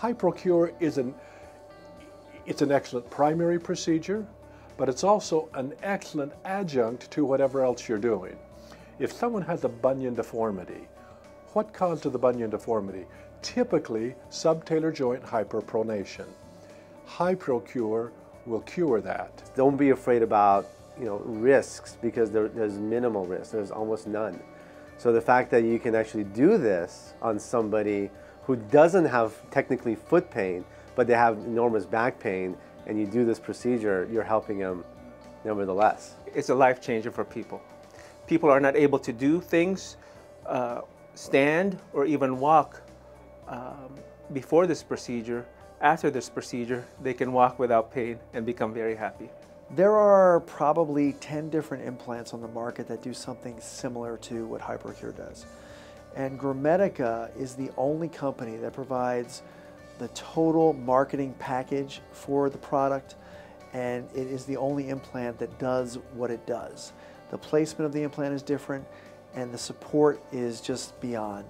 HyproCure is it's an excellent primary procedure, but it's also an excellent adjunct to whatever else you're doing. If someone has a bunion deformity, what caused the bunion deformity? Typically, subtalar joint hyperpronation. HyproCure will cure that. Don't be afraid about, you know, risks, because there's minimal risk. There's almost none. So the fact that you can actually do this on somebody who doesn't have technically foot pain, but they have enormous back pain, and you do this procedure, you're helping them nevertheless. It's a life changer for people. People are not able to do things, stand or even walk before this procedure. After this procedure, they can walk without pain and become very happy. There are probably 10 different implants on the market that do something similar to what HyperCure does. And GraMedica is the only company that provides the total marketing package for the product, and it is the only implant that does what it does. The placement of the implant is different, and the support is just beyond.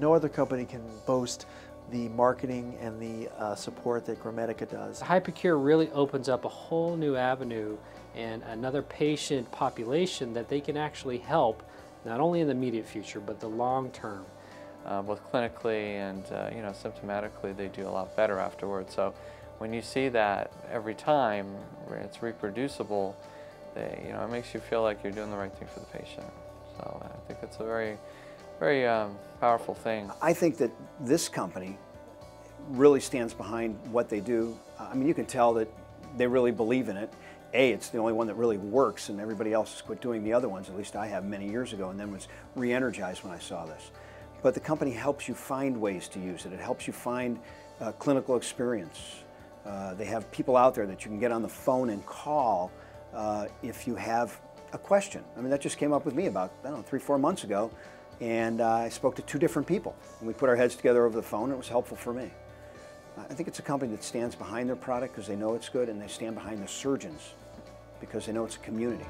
No other company can boast the marketing and the support that GraMedica does. HyperCure really opens up a whole new avenue and another patient population that they can actually help, not only in the immediate future, but the long term. Both clinically and you know, symptomatically, they do a lot better afterwards. So when you see that every time, it's reproducible, you know, it makes you feel like you're doing the right thing for the patient. So I think it's a very, very powerful thing. I think that this company really stands behind what they do. I mean, you can tell that they really believe in it. A, it's the only one that really works, and everybody else has quit doing the other ones, at least I have many years ago, and then was re-energized when I saw this. But the company helps you find ways to use it. It helps you find clinical experience. They have people out there that you can get on the phone and call if you have a question. I mean, that just came up with me about, I don't know, 3 or 4 months ago. And I spoke to 2 different people. And we put our heads together over the phone, and it was helpful for me. I think it's a company that stands behind their product because they know it's good, and they stand behind the surgeons because they know it's a community.